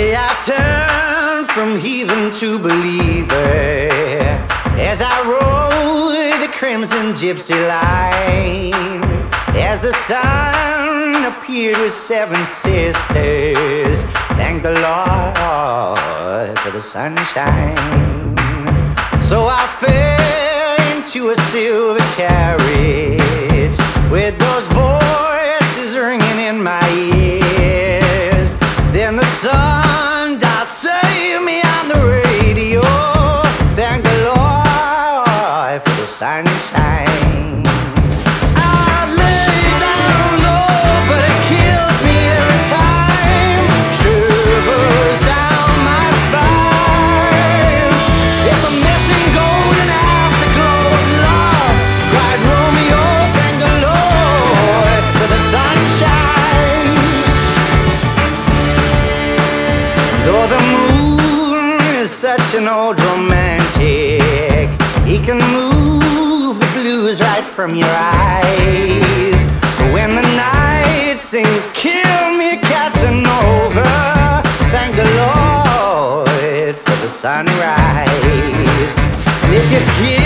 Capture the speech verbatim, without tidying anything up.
day I turned from heathen to believer, as I rode the crimson gypsy line, as the sun appeared with seven sisters. Thank the Lord for the sunshine. So I fell into a silver carriage with those voices ringing in my ears. Then the sun died, saved me on the radio. Thank the Lord for the sunshine. Such an old romantic, he can move the blues right from your eyes. When the night sings, "Kill me, Casanova," thank the Lord for the sunrise. And if you